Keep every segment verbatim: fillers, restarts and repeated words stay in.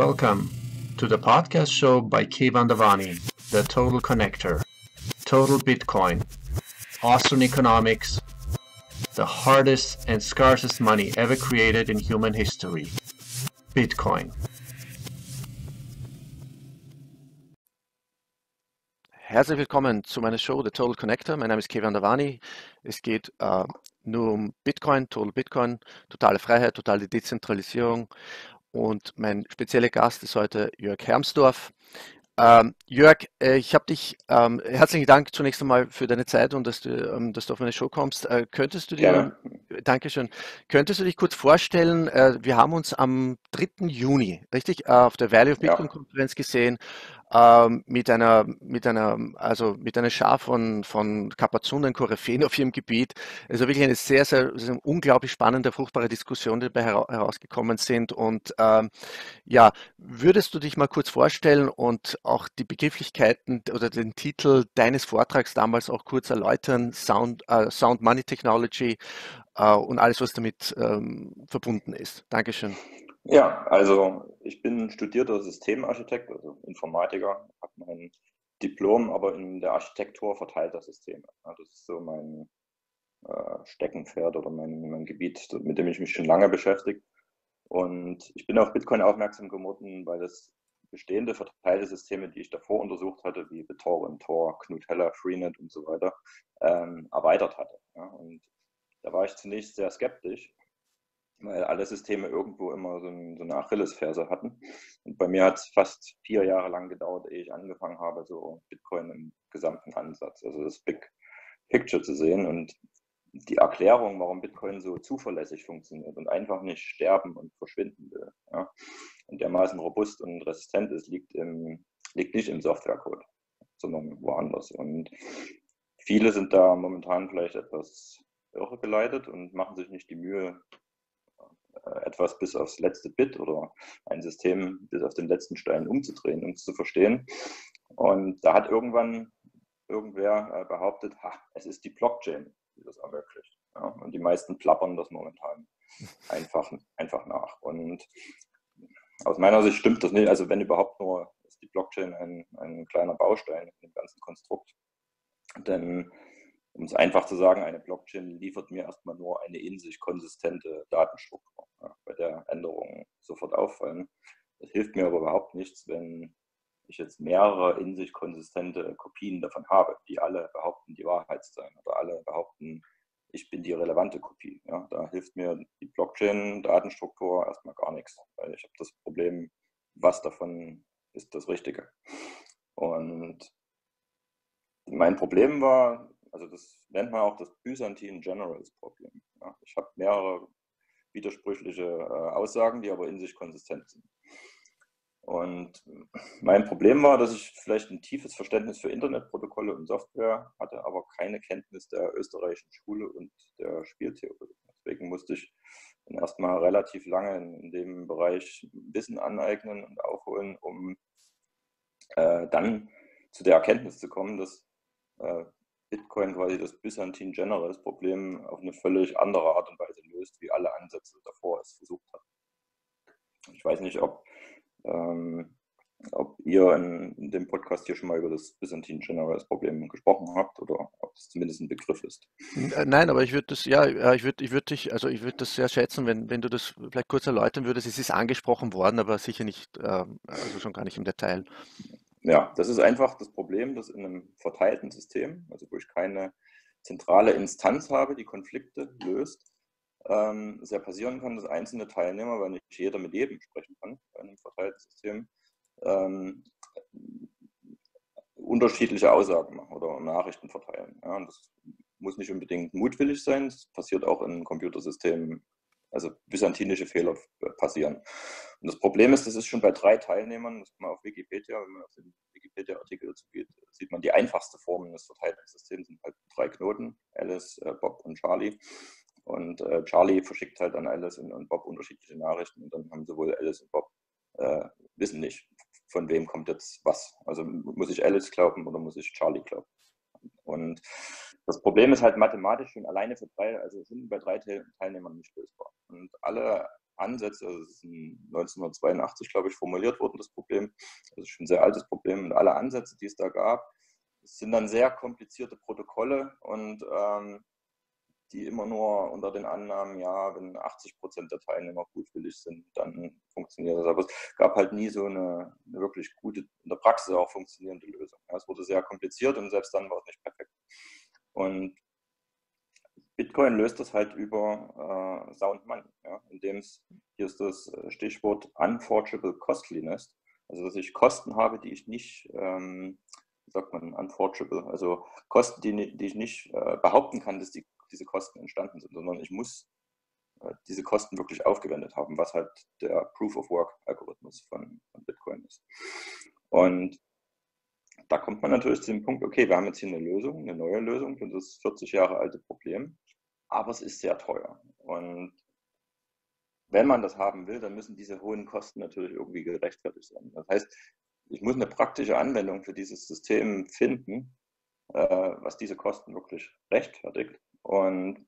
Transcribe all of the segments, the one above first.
Welcome to the podcast show by Keyvan Davani, the Total Connector, Total Bitcoin, Austrian Economics, the hardest and scarcest money ever created in human history, Bitcoin. Herzlich willkommen zu meiner Show, The Total Connector. Mein Name ist Keyvan Davani. Es geht äh, nur um Bitcoin, Total Bitcoin, totale Freiheit, totale Dezentralisierung. Und mein spezieller Gast ist heute Jörg Hermsdorf. Ähm, Jörg, ich habe dich, ähm, herzlichen Dank zunächst einmal für deine Zeit und dass du, ähm, dass du auf meine Show kommst. Äh, könntest du dir, ja. Dankeschön, könntest du dich kurz vorstellen, äh, wir haben uns am dritten Juni, richtig, äh, auf der Value of Bitcoin Conference gesehen, äh, mit einer, mit einer, also mit einer Schar von, von Kapazunen, Koryphäen auf ihrem Gebiet. Also wirklich eine sehr, sehr, sehr unglaublich spannende, fruchtbare Diskussion, die dabei herausgekommen sind. Und ähm, ja, würdest du dich mal kurz vorstellen und auch die Begrifflichkeiten oder den Titel deines Vortrags damals auch kurz erläutern, Sound, uh, Sound Money Technology uh, und alles, was damit ähm, verbunden ist. Dankeschön. Ja, also ich bin studierter Systemarchitekt, also Informatiker, habe mein Diplom aber in der Architektur verteilter Systeme. Das ist so mein äh, Steckenpferd oder mein, mein Gebiet, mit dem ich mich schon lange beschäftige. Und ich bin auf Bitcoin aufmerksam geworden, weil das bestehende verteilte Systeme, die ich davor untersucht hatte, wie Vitor und Tor, Knutella, Freenet und so weiter, ähm, erweitert hatte. Ja, und da war ich zunächst sehr skeptisch, weil alle Systeme irgendwo immer so, ein, so eine Achillesferse hatten. Und bei mir hat es fast vier Jahre lang gedauert, ehe ich angefangen habe, so Bitcoin im gesamten Ansatz, also das Big Picture zu sehen. Und die Erklärung, warum Bitcoin so zuverlässig funktioniert und einfach nicht sterben und verschwinden will, ja, und dermaßen robust und resistent ist, liegt, im, liegt nicht im Softwarecode, sondern woanders. Und viele sind da momentan vielleicht etwas irregeleitet und machen sich nicht die Mühe, etwas bis aufs letzte Bit oder ein System bis auf den letzten Stein umzudrehen, um es zu verstehen. Und da hat irgendwann irgendwer behauptet, ha, es ist die Blockchain, die das ermöglicht. Ja, und die meisten plappern das momentan einfach, einfach nach. Und aus meiner Sicht stimmt das nicht. Also wenn überhaupt nur, ist die Blockchain ein, ein kleiner Baustein in dem ganzen Konstrukt. Denn, um es einfach zu sagen, eine Blockchain liefert mir erstmal nur eine in sich konsistente Datenstruktur, ja, bei der Änderungen sofort auffallen. Das hilft mir aber überhaupt nichts, wenn ich jetzt mehrere in sich konsistente Kopien davon habe, die alle behaupten, die Wahrheit zu sein oder alle behaupten, ich bin die relevante Kopie. Ja, da hilft mir die Blockchain-Datenstruktur erstmal gar nichts, weil ich habe das Problem, was davon ist das Richtige. Und mein Problem war, also das nennt man auch das Byzantine Generals Problem. Ja, ich habe mehrere widersprüchliche äh, Aussagen, die aber in sich konsistent sind. Und mein Problem war, dass ich vielleicht ein tiefes Verständnis für Internetprotokolle und Software hatte, aber keine Kenntnis der österreichischen Schule und der Spieltheorie. Deswegen musste ich dann erstmal relativ lange in dem Bereich Wissen aneignen und aufholen, um äh, dann zu der Erkenntnis zu kommen, dass äh, Bitcoin quasi das Byzantine Generals Problem auf eine völlig andere Art und Weise löst, wie alle Ansätze davor es versucht haben. Ich weiß nicht, ob Ähm, ob ihr in, in dem Podcast hier schon mal über das Byzantine Generals Problem gesprochen habt oder ob es zumindest ein Begriff ist. Nein, aber ich würde das, ja, ich würde, ich würde dich, also ich würde das sehr schätzen, wenn, wenn du das vielleicht kurz erläutern würdest. Es ist angesprochen worden, aber sicher nicht, ähm, also schon gar nicht im Detail. Ja, das ist einfach das Problem, dass in einem verteilten System, also wo ich keine zentrale Instanz habe, die Konflikte löst, Ähm, sehr passieren kann, dass einzelne Teilnehmer, weil nicht jeder mit jedem sprechen kann, bei einem verteilten System, ähm, unterschiedliche Aussagen machen oder Nachrichten verteilen. Ja, und das muss nicht unbedingt mutwillig sein, das passiert auch in Computersystemen, also byzantinische Fehler passieren. Und das Problem ist, das ist schon bei drei Teilnehmern, das kann man auf Wikipedia, wenn man auf den Wikipedia-Artikel dazu geht, sieht man, die einfachste Form des verteilten Systems sind halt drei Knoten, Alice, äh, Bob und Charlie. Und äh, Charlie verschickt halt an Alice und, und Bob unterschiedliche Nachrichten und dann haben sowohl Alice und Bob äh, wissen nicht, von wem kommt jetzt was. Also muss ich Alice glauben oder muss ich Charlie glauben? Und das Problem ist halt mathematisch schon alleine für drei, also sind bei drei Teilnehmern nicht lösbar. Und alle Ansätze, also es ist neunzehnhundertzweiundachtzig, glaube ich, formuliert worden, das Problem, also schon ein sehr altes Problem, und alle Ansätze, die es da gab, sind dann sehr komplizierte Protokolle und ähm, die immer nur unter den Annahmen, ja, wenn achtzig Prozent der Teilnehmer gutwillig sind, dann funktioniert das. Aber es gab halt nie so eine, eine wirklich gute, in der Praxis auch funktionierende Lösung. Ja, es wurde sehr kompliziert und selbst dann war es nicht perfekt. Und Bitcoin löst das halt über äh, Sound Money, ja, indem es, hier ist das Stichwort Unforgeable Costliness, also dass ich Kosten habe, die ich nicht, ähm, wie sagt man, unforgeable, also Kosten, die, die ich nicht äh, behaupten kann, dass die, diese Kosten entstanden sind, sondern ich muss äh, diese Kosten wirklich aufgewendet haben, was halt der Proof-of-Work-Algorithmus von, von Bitcoin ist. Und da kommt man natürlich zu dem Punkt, okay, wir haben jetzt hier eine Lösung, eine neue Lösung, und das ist vierzig Jahre alte Problem, aber es ist sehr teuer. Und wenn man das haben will, dann müssen diese hohen Kosten natürlich irgendwie gerechtfertigt sein. Das heißt, ich muss eine praktische Anwendung für dieses System finden, äh, was diese Kosten wirklich rechtfertigt. Und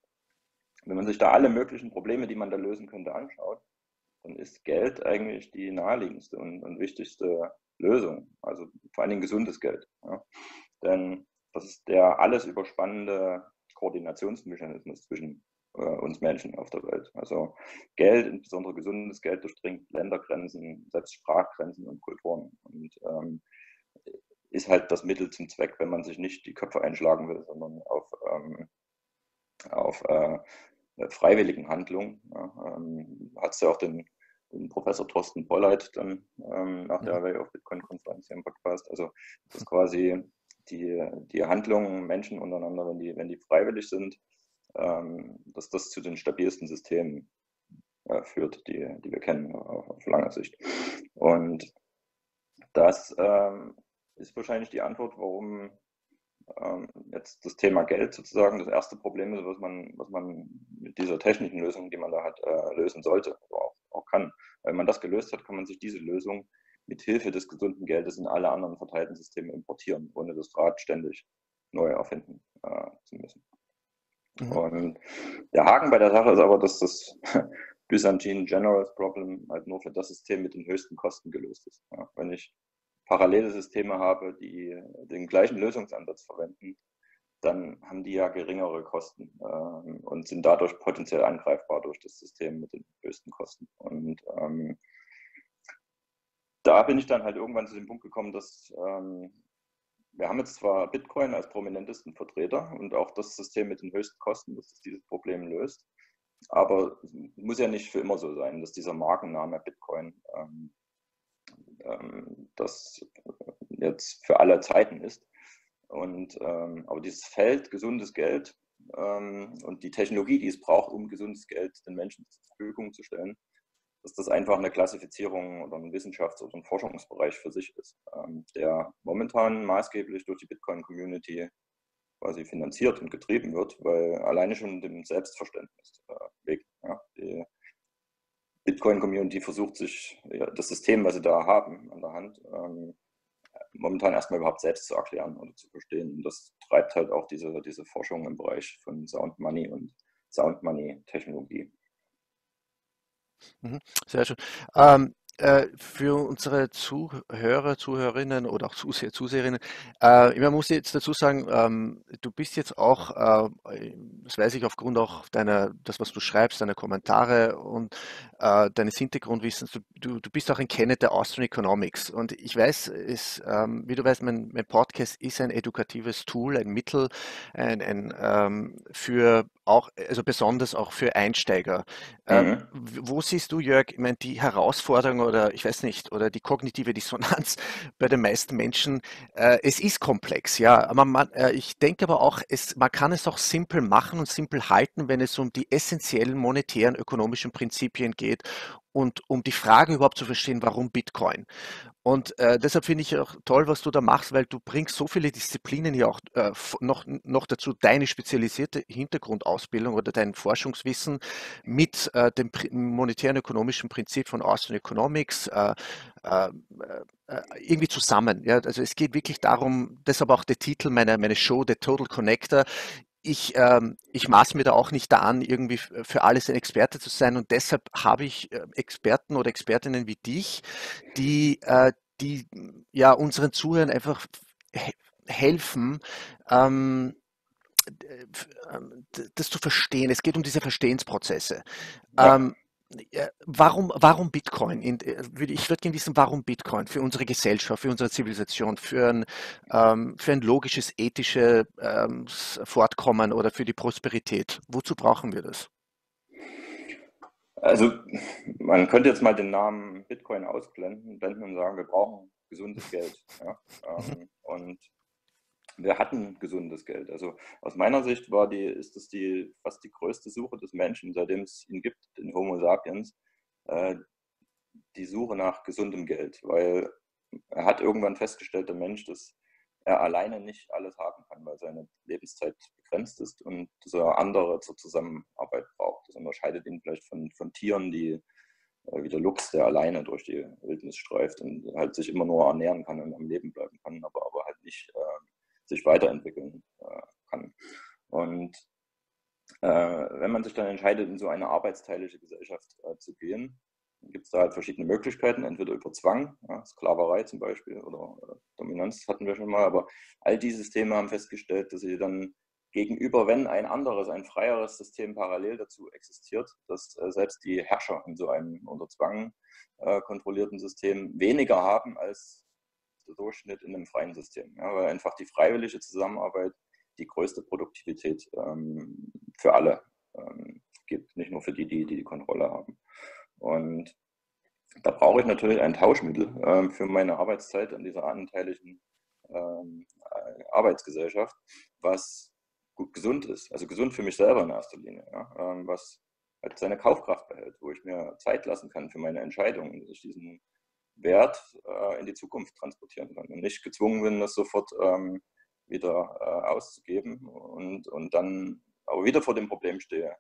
wenn man sich da alle möglichen Probleme, die man da lösen könnte, anschaut, dann ist Geld eigentlich die naheliegendste und, und wichtigste Lösung, also vor allen Dingen gesundes Geld. Ja. Denn das ist der alles überspannende Koordinationsmechanismus zwischen äh, uns Menschen auf der Welt. Also Geld, insbesondere gesundes Geld, durchdringt Ländergrenzen, selbst Sprachgrenzen und Kulturen und ähm, ist halt das Mittel zum Zweck, wenn man sich nicht die Köpfe einschlagen will, sondern auf, ähm, auf äh, freiwilligen Handlungen. Ja, ähm, hat es ja auch den den Professor Thorsten Polleit dann ähm, nach der Value of Bitcoin Conference hier im Podcast. Also das ist quasi die, die Handlungen Menschen untereinander, wenn die, wenn die freiwillig sind, ähm, dass das zu den stabilsten Systemen äh, führt, die, die wir kennen auf, auf lange Sicht. Und das ähm, ist wahrscheinlich die Antwort, warum ähm, jetzt das Thema Geld sozusagen das erste Problem ist, was man, was man mit dieser technischen Lösung, die man da hat, äh, lösen sollte. Wow. auch kann. Wenn man das gelöst hat, kann man sich diese Lösung mit Hilfe des gesunden Geldes in alle anderen verteilten Systeme importieren, ohne das Rad ständig neu erfinden äh, zu müssen. Mhm. Und der Haken bei der Sache ist aber, dass das Byzantine Generals Problem halt nur für das System mit den höchsten Kosten gelöst ist. Ja, wenn ich parallele Systeme habe, die den gleichen Lösungsansatz verwenden, dann haben die ja geringere Kosten äh, und sind dadurch potenziell angreifbar durch das System mit den höchsten Kosten. Und ähm, da bin ich dann halt irgendwann zu dem Punkt gekommen, dass ähm, wir haben jetzt zwar Bitcoin als prominentesten Vertreter und auch das System mit den höchsten Kosten, das dieses Problem löst, aber es muss ja nicht für immer so sein, dass dieser Markenname Bitcoin ähm, ähm, das jetzt für alle Zeiten ist. Und, ähm, aber dieses Feld, gesundes Geld ähm, und die Technologie, die es braucht, um gesundes Geld den Menschen zur Verfügung zu stellen, dass das einfach eine Klassifizierung oder ein Wissenschafts- oder ein Forschungsbereich für sich ist, ähm, der momentan maßgeblich durch die Bitcoin-Community quasi finanziert und getrieben wird, weil alleine schon dem Selbstverständnis äh, wegen. Ja, die Bitcoin-Community versucht sich, ja, das System, was sie da haben, an der Hand, ähm, momentan erstmal überhaupt selbst zu erklären oder zu verstehen. Und das treibt halt auch diese, diese Forschung im Bereich von Sound Money und Sound Money Technologie. Sehr schön. Ähm, äh, für unsere Zuhörer, Zuhörerinnen oder auch Zuseher, Zuseherinnen, äh, man muss jetzt dazu sagen, ähm, du bist jetzt auch, äh, das weiß ich aufgrund auch deiner, das was du schreibst, deiner Kommentare und äh, deines Hintergrundwissens, du, du, du bist auch ein Kenner der Austrian Economics, und ich weiß, ist, ähm, wie du weißt, mein, mein Podcast ist ein edukatives Tool, ein Mittel, ein, ein, ähm, für auch, also besonders auch für Einsteiger. Ähm, mhm. Wo siehst du, Jörg, ich meine, die Herausforderung oder ich weiß nicht, oder die kognitive Dissonanz bei den meisten Menschen? Äh, es ist komplex, ja. Man, man, äh, ich denke aber auch, es, man kann es auch simpel machen und simpel halten, wenn es um die essentiellen monetären ökonomischen Prinzipien geht und um die Frage überhaupt zu verstehen, warum Bitcoin. Und äh, deshalb finde ich auch toll, was du da machst, weil du bringst so viele Disziplinen hier auch äh, noch, noch dazu, deine spezialisierte Hintergrundausbildung oder dein Forschungswissen mit äh, dem monetären ökonomischen Prinzip von Austrian Economics äh, äh, irgendwie zusammen. Ja? Also es geht wirklich darum, deshalb auch der Titel meiner, meiner Show, der Total Connector, ich, ähm, ich maß mir da auch nicht da an, irgendwie für alles ein Experte zu sein, und deshalb habe ich Experten oder Expertinnen wie dich, die, äh, die ja unseren Zuhörern einfach he helfen, ähm, das zu verstehen. Es geht um diese Verstehensprozesse. Ja. Ähm, Warum, warum Bitcoin? Ich würde gerne wissen, warum Bitcoin für unsere Gesellschaft, für unsere Zivilisation, für ein, ähm, für ein logisches, ethisches ähm, Fortkommen oder für die Prosperität. Wozu brauchen wir das? Also man könnte jetzt mal den Namen Bitcoin ausblenden und sagen, wir brauchen gesundes Geld. Ja? Ähm, und wir hatten gesundes Geld. Also aus meiner Sicht war die, ist das die, fast die größte Suche des Menschen, seitdem es ihn gibt, den Homo Sapiens, äh, die Suche nach gesundem Geld. Weil er hat irgendwann festgestellt, der Mensch, dass er alleine nicht alles haben kann, weil seine Lebenszeit begrenzt ist und dass er andere zur Zusammenarbeit braucht. Das unterscheidet ihn vielleicht von, von Tieren, die äh, wie der Luchs, der alleine durch die Wildnis streift und halt sich immer nur ernähren kann und am Leben bleiben kann, aber, aber halt nicht... Äh, sich weiterentwickeln äh, kann. Und äh, wenn man sich dann entscheidet, in so eine arbeitsteilige Gesellschaft äh, zu gehen, gibt es da halt verschiedene Möglichkeiten, entweder über Zwang, ja, Sklaverei zum Beispiel, oder äh, Dominanz hatten wir schon mal, aber all diese Systeme haben festgestellt, dass sie dann gegenüber, wenn ein anderes, ein freieres System parallel dazu existiert, dass äh, selbst die Herrscher in so einem unter Zwang äh, kontrollierten System weniger haben als Durchschnitt in einem freien System, ja, weil einfach die freiwillige Zusammenarbeit die größte Produktivität ähm, für alle ähm, gibt, nicht nur für die, die, die die Kontrolle haben. Und da brauche ich natürlich ein Tauschmittel ähm, für meine Arbeitszeit in dieser anteiligen ähm, Arbeitsgesellschaft, was gut gesund ist, also gesund für mich selber in erster Linie, ja, ähm, was halt seine Kaufkraft behält, wo ich mir Zeit lassen kann für meine Entscheidungen, dass ich diesen Wert äh, in die Zukunft transportieren kann und nicht gezwungen bin, das sofort ähm, wieder äh, auszugeben und, und dann aber wieder vor dem Problem stehe,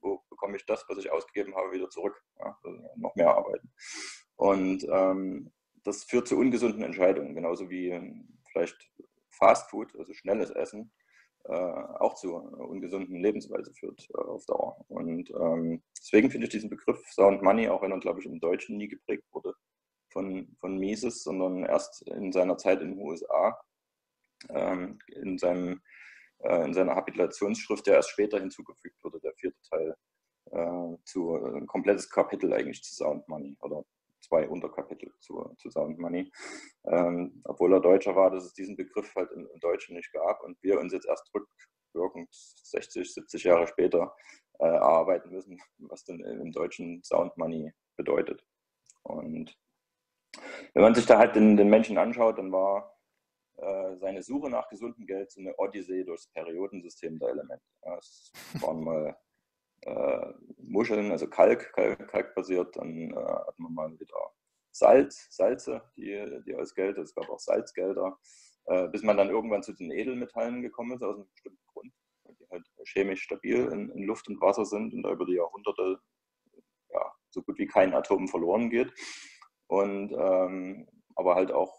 wo bekomme ich das, was ich ausgegeben habe, wieder zurück, ja? Also noch mehr arbeiten. Und ähm, das führt zu ungesunden Entscheidungen, genauso wie vielleicht Fast Food, also schnelles Essen, äh, auch zu ungesunden Lebensweise führt äh, auf Dauer. Und ähm, deswegen finde ich diesen Begriff Sound Money, auch wenn er, glaube ich, im Deutschen nie geprägt wurde, Von, von Mises, sondern erst in seiner Zeit in den U S A, ähm, in, seinem, äh, in seiner Habilitationsschrift, der erst später hinzugefügt wurde, der vierte Teil, äh, zu äh, ein komplettes Kapitel eigentlich zu Sound Money oder zwei Unterkapitel zu, zu Sound Money. Ähm, obwohl er Deutscher war, dass es diesen Begriff halt im, im Deutschen nicht gab und wir uns jetzt erst rückwirkend sechzig, siebzig Jahre später äh, erarbeiten müssen, was denn im Deutschen Sound Money bedeutet. Und wenn man sich da halt den, den Menschen anschaut, dann war äh, seine Suche nach gesundem Geld so eine Odyssee durchs Periodensystem der Elemente. Ja, es waren mal äh, Muscheln, also Kalk, Kalk, Kalk basiert, dann äh, hat man mal wieder Salz, Salze, die, die als Geld, es gab auch Salzgelder, äh, bis man dann irgendwann zu den Edelmetallen gekommen ist, aus einem bestimmten Grund, weil die halt chemisch stabil in, in Luft und Wasser sind und da über die Jahrhunderte ja, so gut wie kein Atom verloren geht. Und ähm, aber halt auch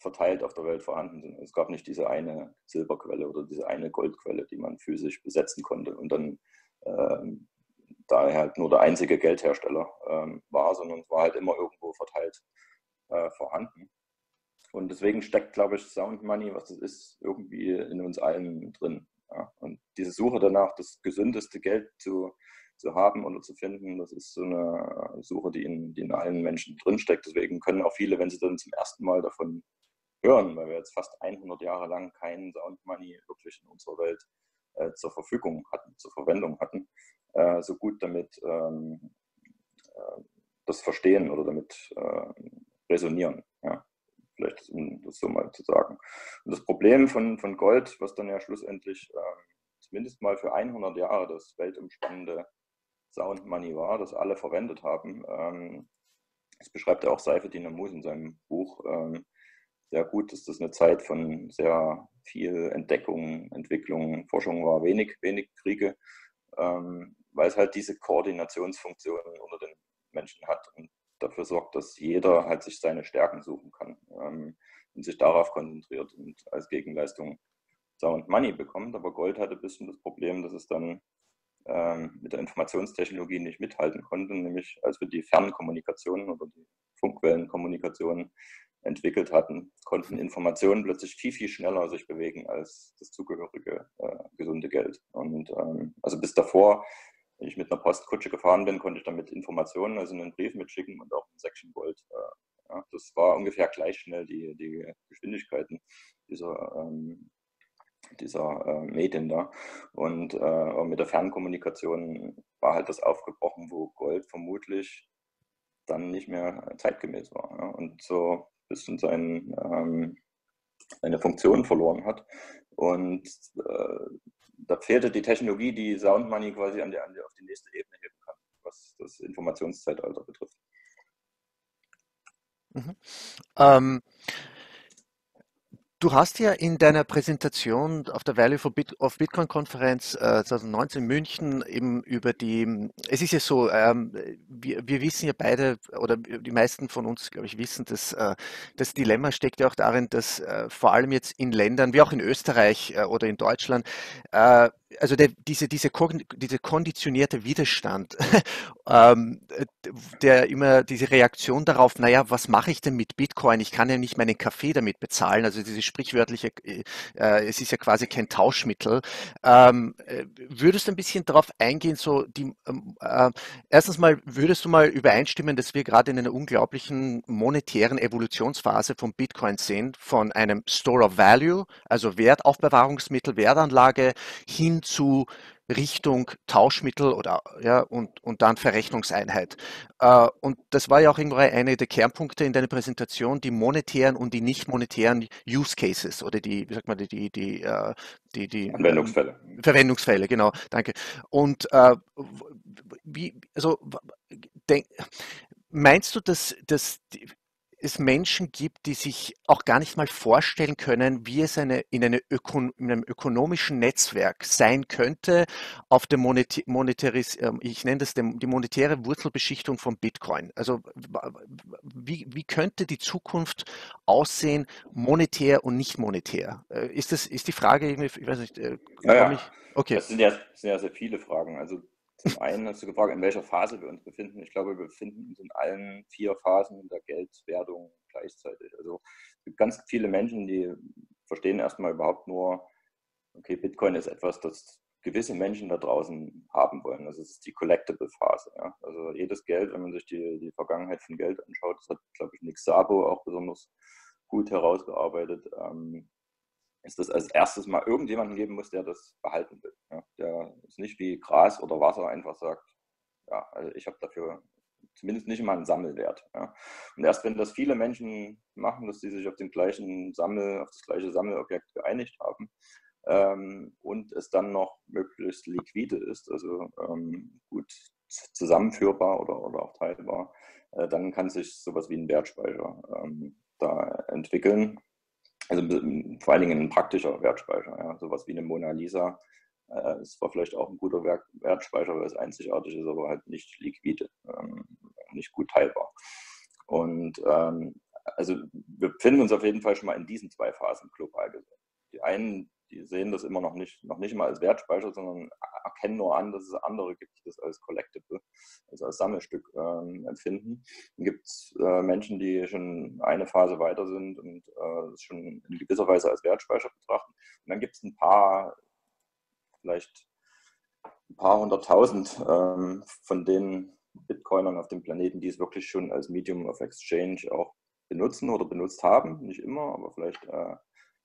verteilt auf der Welt vorhanden sind. Es gab nicht diese eine Silberquelle oder diese eine Goldquelle, die man physisch besetzen konnte und dann ähm, da halt nur der einzige Geldhersteller ähm, war, sondern es war halt immer irgendwo verteilt äh, vorhanden. Und deswegen steckt, glaube ich, Sound Money, was das ist, irgendwie in uns allen drin. Ja? Und diese Suche danach, das gesündeste Geld zu zu haben oder zu finden, das ist so eine Suche, die in, die in allen Menschen drinsteckt. Deswegen können auch viele, wenn sie dann zum ersten Mal davon hören, weil wir jetzt fast hundert Jahre lang keinen Sound Money wirklich in unserer Welt äh, zur Verfügung hatten, zur Verwendung hatten, äh, so gut damit ähm, äh, das verstehen oder damit äh, resonieren. Ja. Vielleicht, um das so mal zu sagen. Und das Problem von, von Gold, was dann ja schlussendlich äh, zumindest mal für hundert Jahre das weltumspannende Sound Money war, das alle verwendet haben. Das beschreibt ja auch Saifedean Ammous in seinem Buch sehr gut, dass das eine Zeit von sehr viel Entdeckung, Entwicklung, Forschung war, wenig, wenig Kriege, weil es halt diese Koordinationsfunktion unter den Menschen hat und dafür sorgt, dass jeder halt sich seine Stärken suchen kann und sich darauf konzentriert und als Gegenleistung Sound Money bekommt, aber Gold hatte ein bisschen das Problem, dass es dann ähm, mit der Informationstechnologie nicht mithalten konnte, nämlich als wir die Fernkommunikation oder die Funkwellenkommunikation entwickelt hatten, konnten Informationen plötzlich viel, viel schneller sich bewegen als das zugehörige äh, gesunde Geld. Und ähm, also bis davor, wenn ich mit einer Postkutsche gefahren bin, konnte ich damit Informationen, also einen Brief mitschicken und auch ein Säckchen Gold. Äh, ja, das war ungefähr gleich schnell die, die Geschwindigkeiten dieser, ähm, dieser äh, Medien da. Und äh, mit der Fernkommunikation war halt das aufgebrochen, wo Gold vermutlich dann nicht mehr zeitgemäß war, ja, und so ein bisschen sein, ähm, seine Funktion verloren hat. Und äh, da fehlte die Technologie, die Sound Money quasi an die, an die, auf die nächste Ebene heben kann, was das Informationszeitalter betrifft. Mhm. Ähm, du hast ja in deiner Präsentation auf der Value of Bitcoin Conference äh, zwanzig neunzehn in München eben über die, es ist ja so, ähm, wir, wir wissen ja beide, oder die meisten von uns, glaube ich, wissen, dass äh, das Dilemma steckt ja auch darin, dass äh, vor allem jetzt in Ländern, wie auch in Österreich äh, oder in Deutschland, äh, also der, diese, diese, diese konditionierte Widerstand, ähm, der immer diese Reaktion darauf, naja, was mache ich denn mit Bitcoin? Ich kann ja nicht meinen Kaffee damit bezahlen. Also diese sprichwörtliche, äh, es ist ja quasi kein Tauschmittel. Ähm, würdest du ein bisschen darauf eingehen, so die, äh, erstens mal, würdest du mal übereinstimmen, dass wir gerade in einer unglaublichen monetären Evolutionsphase von Bitcoin sind, von einem Store of Value, also Wertaufbewahrungsmittel, Wertanlage, hin zu Richtung Tauschmittel oder ja und, und dann Verrechnungseinheit. Äh, und das war ja auch irgendwo einer der Kernpunkte in deiner Präsentation, die monetären und die nicht monetären Use Cases oder die, wie sagt man, die, die, die, äh, die, die Verwendungsfälle. Verwendungsfälle, genau, danke. Und äh, wie, also denk, meinst du, dass, dass die, es Menschen gibt, die sich auch gar nicht mal vorstellen können, wie es eine, in, eine Ökon, in einem ökonomischen Netzwerk sein könnte, auf der Monetär, Monetäris, ich nenne das die monetäre Wurzelbeschichtung von Bitcoin. Also wie, wie könnte die Zukunft aussehen, monetär und nicht monetär? Ist das ist die Frage? Ich weiß nicht. Ja, ich, okay. Das sind ja, das sind ja sehr viele Fragen. Also zum einen hast du gefragt, in welcher Phase wir uns befinden. Ich glaube, wir befinden uns in allen vier Phasen der Geldwertung gleichzeitig. Also es gibt ganz viele Menschen, die verstehen erstmal überhaupt nur, okay, Bitcoin ist etwas, das gewisse Menschen da draußen haben wollen. Das ist die Collectible-Phase. Ja? Also jedes Geld, wenn man sich die, die Vergangenheit von Geld anschaut, das hat, glaube ich, Nick Sabo auch besonders gut herausgearbeitet, ähm, ist das als erstes mal irgendjemanden geben muss, der das behalten will. Ja, der ist nicht wie Gras oder Wasser einfach sagt, ja, also ich habe dafür zumindest nicht mal einen Sammelwert. Ja. Und erst wenn das viele Menschen machen, dass sie sich auf den gleichen Sammel, auf das gleiche Sammelobjekt geeinigt haben ähm, und es dann noch möglichst liquide ist, also ähm, gut zusammenführbar oder, oder auch teilbar, äh, dann kann sich sowas wie ein Wertspeicher ähm, da entwickeln. Also vor allen Dingen ein praktischer Wertspeicher, ja. Sowas wie eine Mona Lisa äh, ist zwar vielleicht auch ein guter Werk Wertspeicher, weil es einzigartig ist, aber halt nicht liquide, ähm, nicht gut teilbar. Und ähm, also wir befinden uns auf jeden Fall schon mal in diesen zwei Phasen global gesehen. Die einen, die sehen das immer noch nicht, noch nicht mal als Wertspeicher, sondern erkennen nur an, dass es andere gibt, die das als Collectible, also als Sammelstück ähm, empfinden. Dann gibt es äh, Menschen, die schon eine Phase weiter sind und es äh, schon in gewisser Weise als Wertspeicher betrachten. Und dann gibt es ein paar, vielleicht ein paar hunderttausend ähm, von den Bitcoinern auf dem Planeten, die es wirklich schon als Medium of Exchange auch benutzen oder benutzt haben. Nicht immer, aber vielleicht äh,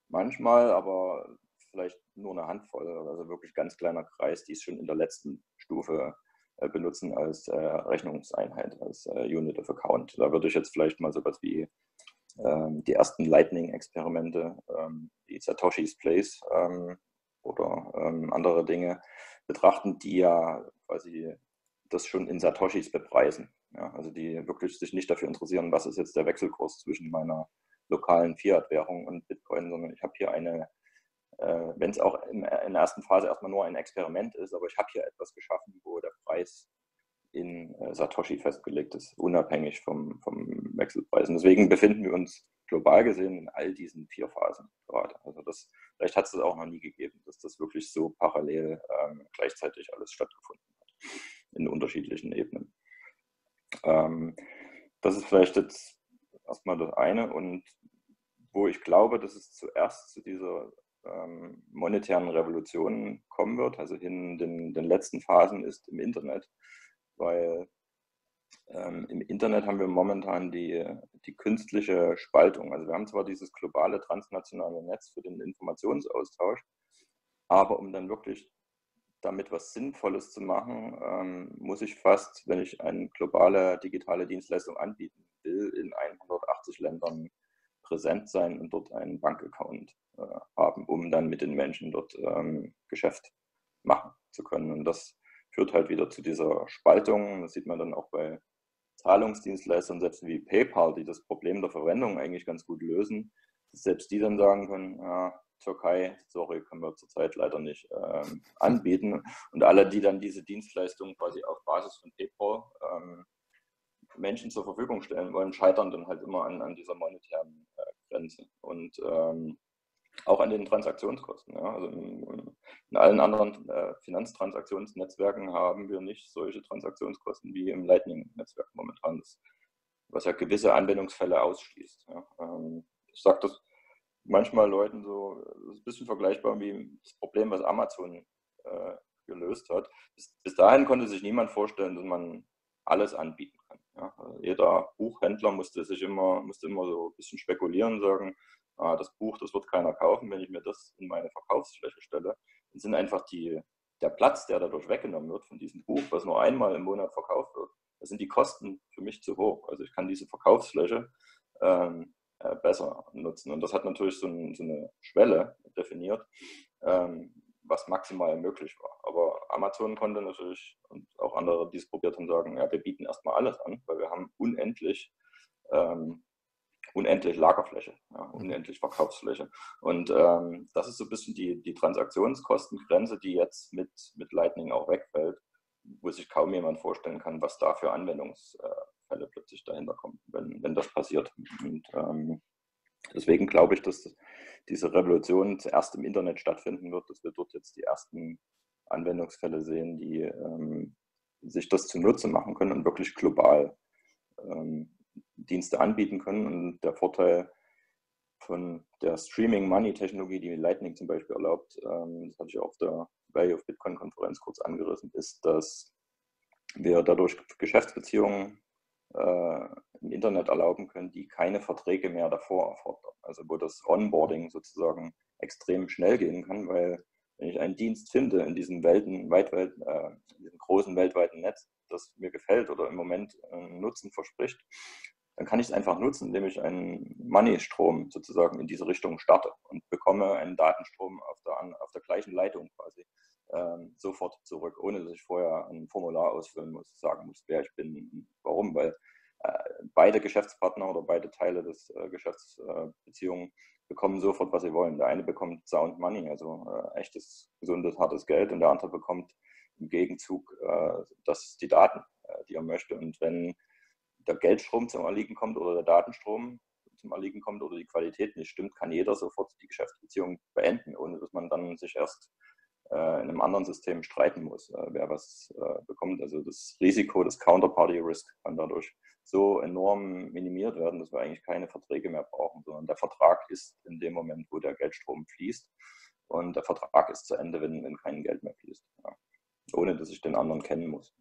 manchmal, aber vielleicht nur eine Handvoll, also wirklich ganz kleiner Kreis, die es schon in der letzten Stufe äh, benutzen als äh, Rechnungseinheit, als äh, Unit of Account. Da würde ich jetzt vielleicht mal sowas wie ähm, die ersten Lightning-Experimente, ähm, die Satoshi's Place ähm, oder ähm, andere Dinge betrachten, die ja quasi das schon in Satoshis bepreisen. Ja, also die wirklich sich nicht dafür interessieren, was ist jetzt der Wechselkurs zwischen meiner lokalen Fiat-Währung und Bitcoin, sondern ich habe hier eine, äh, wenn es auch in, in der ersten Phase erstmal nur ein Experiment ist, aber ich habe hier etwas geschaffen, wo der Preis in äh, Satoshi festgelegt ist, unabhängig vom, vom Wechselpreis. Und deswegen befinden wir uns global gesehen in all diesen vier Phasen gerade. Also das Vielleicht hat es das auch noch nie gegeben, dass das wirklich so parallel ähm, gleichzeitig alles stattgefunden hat, in unterschiedlichen Ebenen. Ähm, das ist vielleicht jetzt erstmal das eine, und wo ich glaube, dass es zuerst zu dieser ähm, monetären Revolution kommen wird, also in den, den letzten Phasen, ist im Internet, weil ähm, im Internet haben wir momentan die, die künstliche Spaltung. Also wir haben zwar dieses globale transnationale Netz für den Informationsaustausch, aber um dann wirklich damit was Sinnvolles zu machen, ähm, muss ich fast, wenn ich eine globale digitale Dienstleistung anbieten will, in hundertachtzig Ländern präsent sein und dort einen Bankaccount äh, haben, um dann mit den Menschen dort ähm, Geschäft machen zu können. Und das führt halt wieder zu dieser Spaltung. Das sieht man dann auch bei Zahlungsdienstleistern, selbst wie PayPal, die das Problem der Verwendung eigentlich ganz gut lösen, dass selbst die dann sagen können, ja, Türkei, sorry, können wir zurzeit leider nicht ähm, anbieten. Und alle, die dann diese Dienstleistungen quasi auf Basis von PayPal ähm, Menschen zur Verfügung stellen wollen, scheitern dann halt immer an, an dieser monetären äh, Grenze und ähm, auch an den Transaktionskosten. Ja. Also in, in allen anderen äh, Finanztransaktionsnetzwerken haben wir nicht solche Transaktionskosten wie im Lightning-Netzwerk momentan, das, was ja gewisse Anwendungsfälle ausschließt. Ja. Ähm, ich sage das manchmal Leuten so, das ist ein bisschen vergleichbar wie das Problem, was Amazon äh, gelöst hat. Bis, bis dahin konnte sich niemand vorstellen, dass man alles anbieten kann. Ja. Also jeder Buchhändler musste sich immer, musste immer so ein bisschen spekulieren und sagen, ah, das Buch, das wird keiner kaufen, wenn ich mir das in meine Verkaufsfläche stelle. Dann sind einfach die, der Platz, der dadurch weggenommen wird von diesem Buch, was nur einmal im Monat verkauft wird, da sind die Kosten für mich zu hoch. Also ich kann diese Verkaufsfläche ähm, äh, besser nutzen. Und das hat natürlich so, ein, so eine Schwelle definiert, ähm, was maximal möglich war. Aber Amazon konnte natürlich, und auch andere, die es probiert haben, sagen, ja, wir bieten erstmal alles an, weil wir haben unendlich, ähm, unendlich Lagerfläche, ja, unendlich Verkaufsfläche. Und ähm, das ist so ein bisschen die, die Transaktionskostengrenze, die jetzt mit, mit Lightning auch wegfällt, wo sich kaum jemand vorstellen kann, was da für Anwendungsfälle plötzlich dahinter kommen, wenn, wenn das passiert. Und ähm, deswegen glaube ich, dass diese Revolution zuerst im Internet stattfinden wird, dass wir dort jetzt die ersten Anwendungsfälle sehen, die ähm, sich das zunutze machen können und wirklich global ähm, Dienste anbieten können. Und der Vorteil von der Streaming Money Technologie, die Lightning zum Beispiel erlaubt, ähm, das hatte ich auf der Value of Bitcoin Konferenz kurz angerissen, ist, dass wir dadurch Geschäftsbeziehungen Äh, im Internet erlauben können, die keine Verträge mehr davor erfordern. Also wo das Onboarding sozusagen extrem schnell gehen kann, weil wenn ich einen Dienst finde in diesem, Welten, weit, weit, äh, in diesem großen weltweiten Netz, das mir gefällt oder im Moment äh, Nutzen verspricht, dann kann ich es einfach nutzen, indem ich einen Money-Strom sozusagen in diese Richtung starte und bekomme einen Datenstrom auf der, auf der gleichen Leitung quasi sofort zurück, ohne dass ich vorher ein Formular ausfüllen muss, sagen muss, wer ich bin und warum, weil äh, beide Geschäftspartner oder beide Teile des äh, Geschäftsbeziehungen äh, bekommen sofort, was sie wollen. Der eine bekommt Sound Money, also äh, echtes, gesundes, hartes Geld, und der andere bekommt im Gegenzug äh, das, die Daten, äh, die er möchte. Und wenn der Geldstrom zum Erliegen kommt oder der Datenstrom zum Erliegen kommt oder die Qualität nicht stimmt, kann jeder sofort die Geschäftsbeziehung beenden, ohne dass man dann sich erst in einem anderen System streiten muss, wer was bekommt. Also das Risiko, das Counterparty-Risk kann dadurch so enorm minimiert werden, dass wir eigentlich keine Verträge mehr brauchen, sondern der Vertrag ist in dem Moment, wo der Geldstrom fließt, und der Vertrag ist zu Ende, wenn, wenn kein Geld mehr fließt, ja. Ohne dass ich den anderen kennen muss.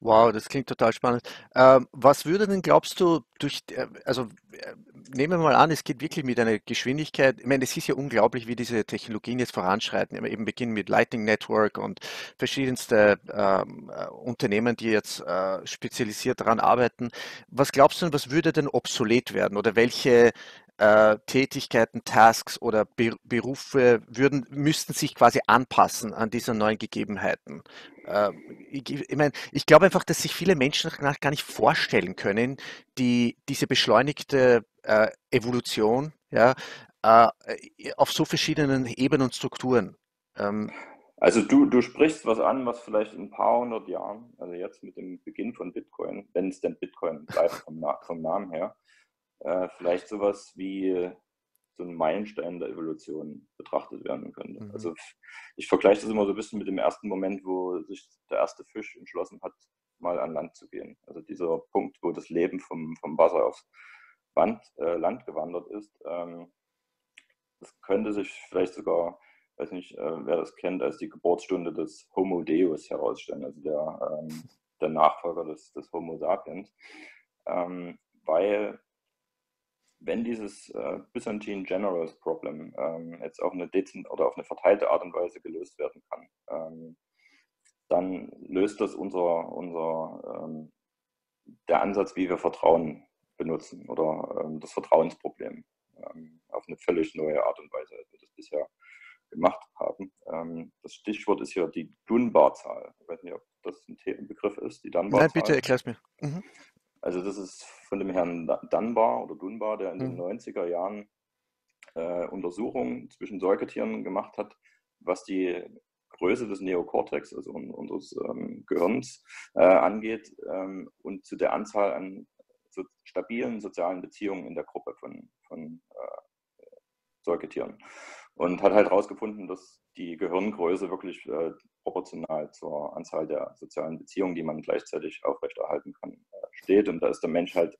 Wow, das klingt total spannend. Ähm, was würde denn, glaubst du, durch, also äh, nehmen wir mal an, es geht wirklich mit einer Geschwindigkeit, ich meine, es ist ja unglaublich, wie diese Technologien jetzt voranschreiten, eben beginnen mit Lightning Network und verschiedenste ähm, Unternehmen, die jetzt äh, spezialisiert daran arbeiten. Was glaubst du, was würde denn obsolet werden, oder welche Äh, Tätigkeiten, Tasks oder Be Berufe würden, müssten sich quasi anpassen an diese neuen Gegebenheiten? Äh, ich ich, mein, ich glaube einfach, dass sich viele Menschen danach gar nicht vorstellen können, die diese beschleunigte äh, Evolution, ja, äh, auf so verschiedenen Ebenen und Strukturen. Ähm, also du, du sprichst was an, was vielleicht in ein paar hundert Jahren, also jetzt mit dem Beginn von Bitcoin, wenn es denn Bitcoin bleibt vom, vom Namen her, vielleicht sowas wie so ein Meilenstein der Evolution betrachtet werden könnte. Mhm. Also ich vergleiche das immer so ein bisschen mit dem ersten Moment, wo sich der erste Fisch entschlossen hat, mal an Land zu gehen. Also dieser Punkt, wo das Leben vom, vom Wasser aufs Band, äh, Land gewandert ist, ähm, das könnte sich vielleicht sogar, weiß nicht, äh, wer das kennt, als die Geburtsstunde des Homo Deus herausstellen, also der, ähm, der Nachfolger des, des Homo Sapiens, ähm, weil wenn dieses äh, Byzantine Generals Problem ähm, jetzt auf eine dezent oder auf eine verteilte Art und Weise gelöst werden kann, ähm, dann löst das unser, unser ähm, der Ansatz, wie wir Vertrauen benutzen oder ähm, das Vertrauensproblem ähm, auf eine völlig neue Art und Weise, als wir das bisher gemacht haben. Ähm, das Stichwort ist hier die Dunbar Zahl. Ich weiß nicht, ob das ein, ein Begriff ist, die Dunbar Zahl. Nein, bitte erklär's mir. Mhm. Also das ist von dem Herrn Dunbar oder Dunbar, der in den neunziger Jahren äh, Untersuchungen zwischen Säugetieren gemacht hat, was die Größe des Neokortex, also unseres ähm, Gehirns, äh, angeht ähm, und zu der Anzahl an so stabilen sozialen Beziehungen in der Gruppe von, von äh, Säugetieren. Und hat halt herausgefunden, dass die Gehirngröße wirklich äh, proportional zur Anzahl der sozialen Beziehungen, die man gleichzeitig aufrechterhalten kann, steht. Und da ist der Mensch halt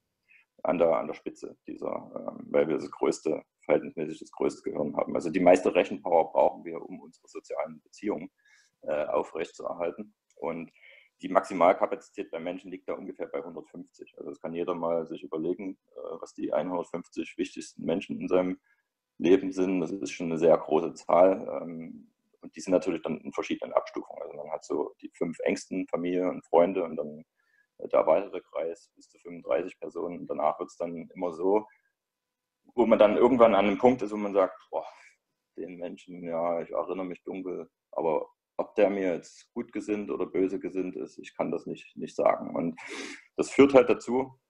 an der, an der Spitze dieser, ähm, weil wir das größte, verhältnismäßig das größte Gehirn haben. Also die meiste Rechenpower brauchen wir, um unsere sozialen Beziehungen äh, aufrechtzuerhalten. Und die Maximalkapazität bei Menschen liegt da ungefähr bei hundertfünfzig. Also das kann jeder mal sich überlegen, äh, was die hundertfünfzig wichtigsten Menschen in seinem Leben sind. Das ist schon eine sehr große Zahl. Ähm, Und die sind natürlich dann in verschiedenen Abstufungen. Also man hat so die fünf engsten Familie und Freunde und dann der weitere Kreis bis zu fünfunddreißig Personen. Und danach wird es dann immer so, wo man dann irgendwann an einem Punkt ist, wo man sagt, boah, den Menschen, ja, ich erinnere mich dunkel, aber ob der mir jetzt gut gesinnt oder böse gesinnt ist, ich kann das nicht, nicht sagen. Und das führt halt dazu,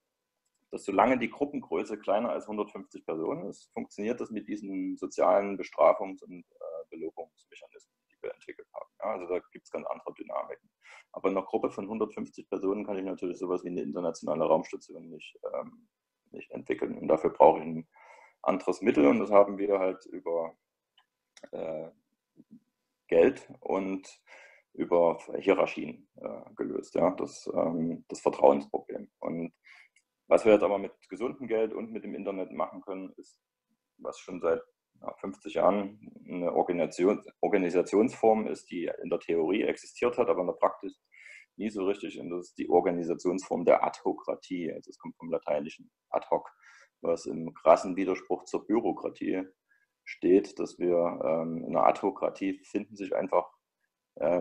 dass solange die Gruppengröße kleiner als hundertfünfzig Personen ist, funktioniert das mit diesen sozialen Bestrafungs- und äh, Belobungsmechanismen, die wir entwickelt haben. Ja, also da gibt es ganz andere Dynamiken. Aber in einer Gruppe von hundertfünfzig Personen kann ich natürlich sowas wie eine internationale Raumstation nicht, ähm, nicht entwickeln. Und dafür brauche ich ein anderes Mittel. Und das haben wir halt über äh, Geld und über Hierarchien äh, gelöst. Ja, das, ähm, das Vertrauensproblem. Und was wir jetzt aber mit gesundem Geld und mit dem Internet machen können, ist, was schon seit fünfzig Jahren eine Organisation, Organisationsform ist, die in der Theorie existiert hat, aber in der Praxis nie so richtig. Und das ist die Organisationsform der Adhokratie. Also es kommt vom lateinischen ad hoc, was im krassen Widerspruch zur Bürokratie steht, dass wir ähm, in der Adhokratie finden sich einfach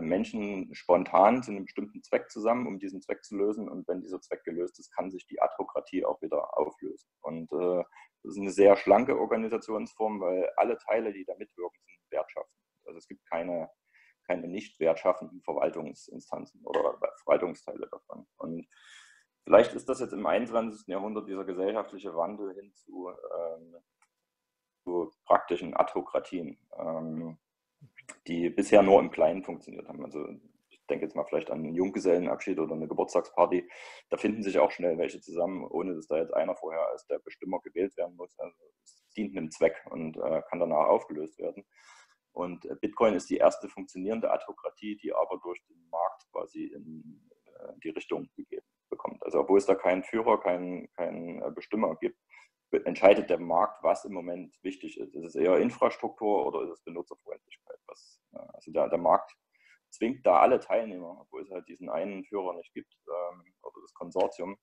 Menschen spontan zu einem bestimmten Zweck zusammen, um diesen Zweck zu lösen. Und wenn dieser Zweck gelöst ist, kann sich die Adhokratie auch wieder auflösen. Und äh, das ist eine sehr schlanke Organisationsform, weil alle Teile, die da mitwirken, sind wertschaffend. Also es gibt keine, keine nicht wertschaffenden Verwaltungsinstanzen oder Verwaltungsteile davon. Und vielleicht ist das jetzt im einundzwanzigsten Jahrhundert dieser gesellschaftliche Wandel hin zu, ähm, zu praktischen Adhokratien. Ähm, die bisher nur im Kleinen funktioniert haben. Also ich denke jetzt mal vielleicht an einen Junggesellenabschied oder eine Geburtstagsparty. Da finden sich auch schnell welche zusammen, ohne dass da jetzt einer vorher als der Bestimmer gewählt werden muss. Also es dient einem Zweck und äh, kann danach aufgelöst werden. Und äh, Bitcoin ist die erste funktionierende Adhokratie, die aber durch den Markt quasi in äh, die Richtung gegeben bekommt. Also obwohl es da keinen Führer, keinen, keinen äh, Bestimmer gibt, entscheidet der Markt, was im Moment wichtig ist. Ist es eher Infrastruktur oder ist es Benutzerfreundlichkeit? Was, also der, der Markt zwingt da alle Teilnehmer, obwohl es halt diesen einen Führer nicht gibt, ähm, oder das Konsortium,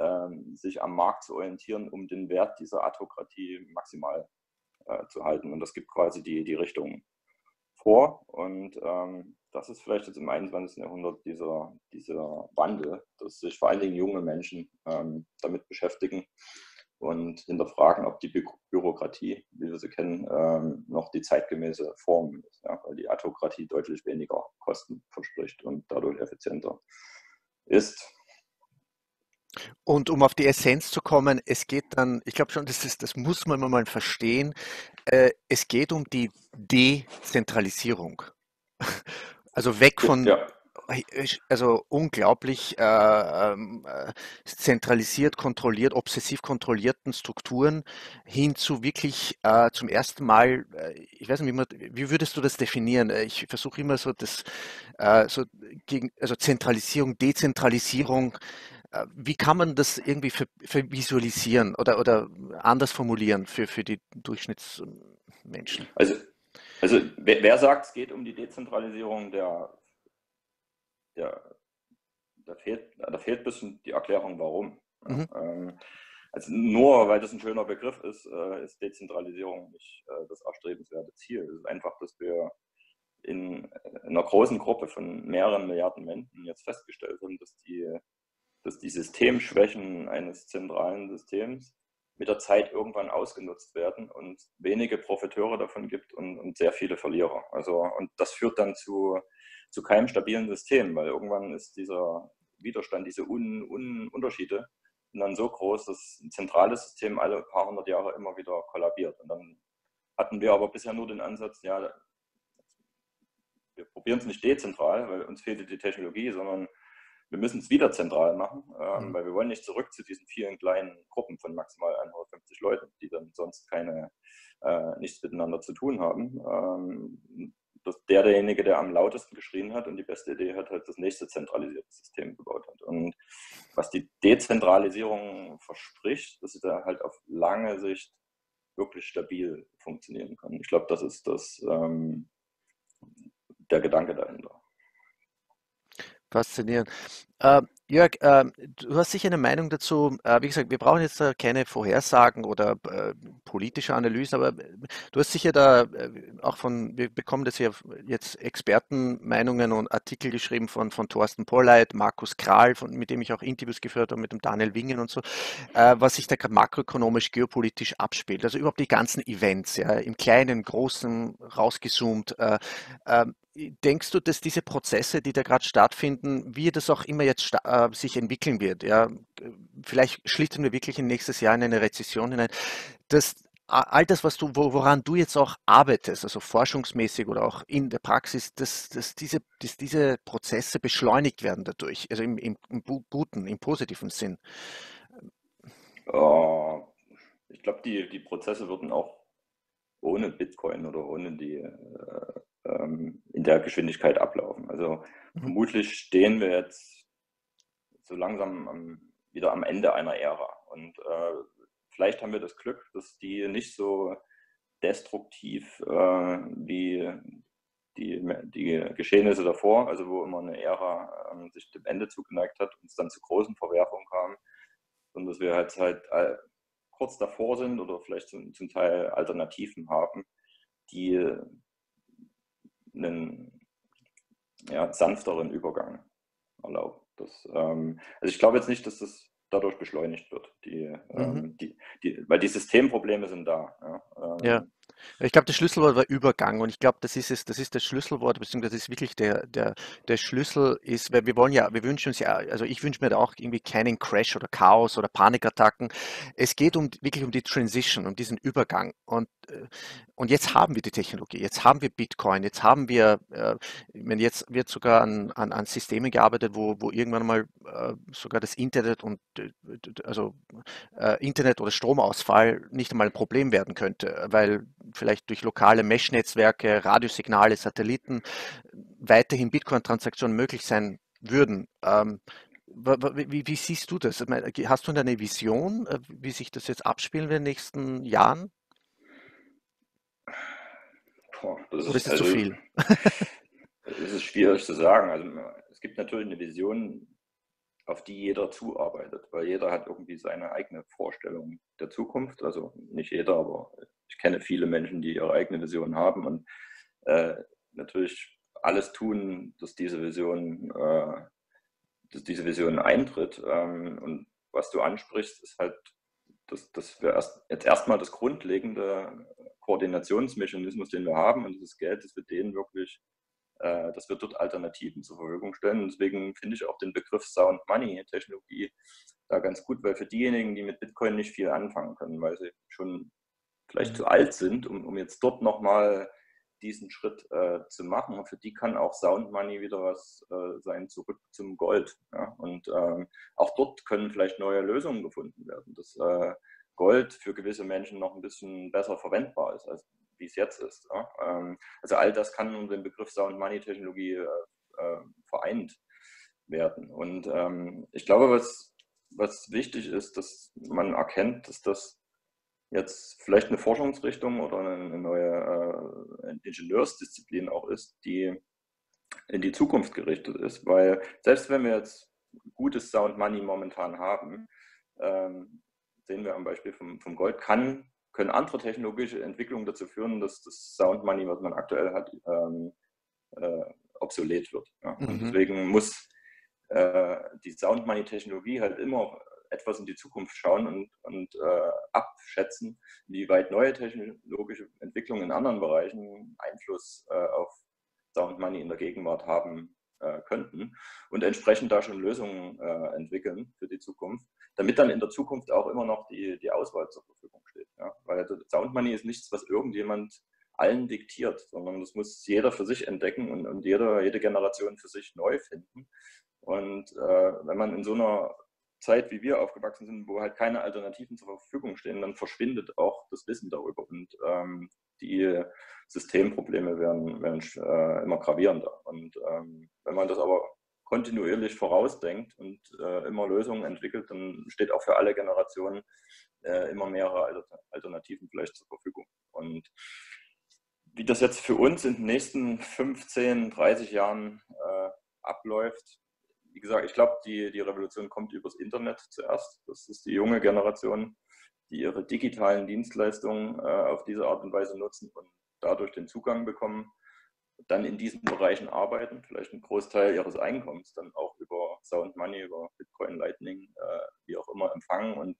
ähm, sich am Markt zu orientieren, um den Wert dieser Adhokratie maximal äh, zu halten. Und das gibt quasi die, die Richtung vor. Und ähm, das ist vielleicht jetzt im einundzwanzigsten Jahrhundert dieser, dieser Wandel, dass sich vor allen Dingen junge Menschen ähm, damit beschäftigen und hinterfragen, ob die Bü- Bürokratie, wie wir sie kennen, ähm, noch die zeitgemäße Form ist, ja? Weil die Adhokratie deutlich weniger Kosten verspricht und dadurch effizienter ist. Und um auf die Essenz zu kommen, es geht dann, ich glaube schon, das, ist, das muss man mal verstehen, äh, es geht um die Dezentralisierung. Also weg von... Ja. also unglaublich äh, äh, zentralisiert, kontrolliert, obsessiv kontrollierten Strukturen hin zu wirklich äh, zum ersten Mal, äh, ich weiß nicht, wie, man, wie würdest du das definieren? Ich versuche immer so das, äh, so gegen, also Zentralisierung, Dezentralisierung, äh, wie kann man das irgendwie für, für visualisieren oder, oder anders formulieren für, für die Durchschnittsmenschen? Also, also wer, wer sagt, es geht um die Dezentralisierung der Ja, da fehlt, da fehlt ein bisschen die Erklärung, warum. Mhm. Also nur weil das ein schöner Begriff ist, ist Dezentralisierung nicht das erstrebenswerte Ziel. Es ist einfach, dass wir in einer großen Gruppe von mehreren Milliarden Menschen jetzt festgestellt haben, dass die, dass die Systemschwächen eines zentralen Systems mit der Zeit irgendwann ausgenutzt werden und wenige Profiteure davon gibt und, und sehr viele Verlierer. Also, und das führt dann zu, zu keinem stabilen System, weil irgendwann ist dieser Widerstand, diese Un, Un, Unterschiede dann so groß, dass ein zentrales System alle paar hundert Jahre immer wieder kollabiert. Und dann hatten wir aber bisher nur den Ansatz, ja, wir probieren es nicht dezentral, weil uns fehlte die Technologie, sondern wir müssen es wieder zentral machen, ähm, mhm. weil wir wollen nicht zurück zu diesen vielen kleinen Gruppen von maximal hundertfünfzig Leuten, die dann sonst keine, äh, nichts miteinander zu tun haben. Ähm, dass der, derjenige, der am lautesten geschrien hat und die beste Idee hat, halt das nächste zentralisierte System gebaut hat. Und was die Dezentralisierung verspricht, dass sie da halt auf lange Sicht wirklich stabil funktionieren kann. Ich glaube, das ist das, ähm, der Gedanke dahinter. Faszinierend. Uh, Jörg, uh, du hast sicher eine Meinung dazu. Uh, wie gesagt, wir brauchen jetzt uh, keine Vorhersagen oder uh, politische Analysen, aber du hast sicher da uh, auch von, wir bekommen das ja jetzt Expertenmeinungen und Artikel geschrieben von, von Thorsten Polleit, Markus Kral, von, mit dem ich auch Interviews geführt habe, mit dem Daniel Wingen und so, uh, was sich da gerade makroökonomisch, geopolitisch abspielt. Also überhaupt die ganzen Events, ja, im Kleinen, Großen, rausgezoomt. Uh, uh, Denkst du, dass diese Prozesse, die da gerade stattfinden, wie das auch immer jetzt äh, sich entwickeln wird, ja, vielleicht schlittern wir wirklich in nächstes Jahr in eine Rezession hinein, dass all das, was du, woran du jetzt auch arbeitest, also forschungsmäßig oder auch in der Praxis, dass, dass, diese, dass diese Prozesse beschleunigt werden dadurch, also im, im, im guten, im positiven Sinn? Oh, ich glaube, die, die Prozesse würden auch ohne Bitcoin oder ohne die äh, ähm, in der Geschwindigkeit ablaufen. Also mhm. vermutlich stehen wir jetzt so langsam am, wieder am Ende einer Ära. Und äh, vielleicht haben wir das Glück, dass die nicht so destruktiv äh, wie die, die Geschehnisse davor, also wo immer eine Ära äh, sich dem Ende zugeneigt hat und es dann zu großen Verwerfungen kam, sondern dass wir halt halt äh, kurz davor sind oder vielleicht zum, zum Teil Alternativen haben, die einen ja, sanfteren Übergang erlauben. Das, ähm, also ich glaube jetzt nicht, dass das dadurch beschleunigt wird, die, mhm. ähm, die, die, weil die Systemprobleme sind da. Ja. Ähm, ja. Ich glaube, das Schlüsselwort war Übergang und ich glaube, das ist es, das ist das Schlüsselwort, beziehungsweise das ist wirklich der, der, der Schlüssel ist, weil wir wollen ja, wir wünschen uns ja, also ich wünsche mir da auch irgendwie keinen Crash oder Chaos oder Panikattacken. Es geht um, wirklich um die Transition, um diesen Übergang und, und jetzt haben wir die Technologie, jetzt haben wir Bitcoin, jetzt haben wir, ich meine, jetzt wird sogar an, an, an Systemen gearbeitet, wo, wo irgendwann mal sogar das Internet und also Internet oder Stromausfall nicht einmal ein Problem werden könnte, weil vielleicht durch lokale Mesh-Netzwerke, Radiosignale, Satelliten weiterhin Bitcoin-Transaktionen möglich sein würden. Ähm, wie, wie siehst du das? Hast du eine Vision, wie sich das jetzt abspielen wird in den nächsten Jahren? Boah, das Oder ist es also, zu viel? Es ist schwierig zu sagen. Also, es gibt natürlich eine Vision, auf die jeder zuarbeitet, weil jeder hat irgendwie seine eigene Vorstellung der Zukunft. Also nicht jeder, aber ich kenne viele Menschen, die ihre eigene Vision haben und äh, natürlich alles tun, dass diese Vision, äh, dass diese Vision eintritt. Ähm, und was du ansprichst, ist halt, dass, dass wir erst, jetzt erstmal das grundlegende Koordinationsmechanismus, den wir haben, und dieses Geld, dass wir den wirklich, äh, dass wir dort Alternativen zur Verfügung stellen. Und deswegen finde ich auch den Begriff Sound Money Technologie da ganz gut, weil für diejenigen, die mit Bitcoin nicht viel anfangen können, weil sie schon vielleicht zu alt sind, um, um jetzt dort nochmal diesen Schritt äh, zu machen. Und für die kann auch Sound Money wieder was äh, sein, zurück zum Gold. Ja? Und ähm, auch dort können vielleicht neue Lösungen gefunden werden, dass äh, Gold für gewisse Menschen noch ein bisschen besser verwendbar ist, als wie es jetzt ist. Ja? Ähm, also all das kann unter dem Begriff Sound Money Technologie äh, äh, vereint werden. Und ähm, ich glaube, was, was wichtig ist, dass man erkennt, dass das jetzt vielleicht eine Forschungsrichtung oder eine neue äh, Ingenieursdisziplin auch ist, die in die Zukunft gerichtet ist. Weil selbst wenn wir jetzt gutes Sound Money momentan haben, ähm, sehen wir am Beispiel vom, vom Gold, kann, können andere technologische Entwicklungen dazu führen, dass das Sound Money, was man aktuell hat, ähm, äh, obsolet wird. Ja? Mhm. Und deswegen muss äh, die Sound Money Technologie halt immer etwas in die Zukunft schauen und, und äh, abschätzen, wie weit neue technologische Entwicklungen in anderen Bereichen Einfluss äh, auf Sound Money in der Gegenwart haben äh, könnten und entsprechend da schon Lösungen äh, entwickeln für die Zukunft, damit dann in der Zukunft auch immer noch die, die Auswahl zur Verfügung steht. Ja? Weil Sound Money ist nichts, was irgendjemand allen diktiert, sondern das muss jeder für sich entdecken und, und jeder, jede Generation für sich neu finden. Und äh, wenn man in so einer Zeit, wie wir aufgewachsen sind, wo halt keine Alternativen zur Verfügung stehen, dann verschwindet auch das Wissen darüber und ähm, die Systemprobleme werden, werden äh, immer gravierender. Und ähm, wenn man das aber kontinuierlich vorausdenkt und äh, immer Lösungen entwickelt, dann steht auch für alle Generationen äh, immer mehrere Alternativen vielleicht zur Verfügung. Und wie das jetzt für uns in den nächsten fünfzehn, dreißig Jahren äh, abläuft, wie gesagt, ich glaube, die, die Revolution kommt übers Internet zuerst. Das ist die junge Generation, die ihre digitalen Dienstleistungen äh, auf diese Art und Weise nutzen und dadurch den Zugang bekommen, dann in diesen Bereichen arbeiten, vielleicht einen Großteil ihres Einkommens dann auch über Sound Money, über Bitcoin, Lightning, äh, wie auch immer empfangen und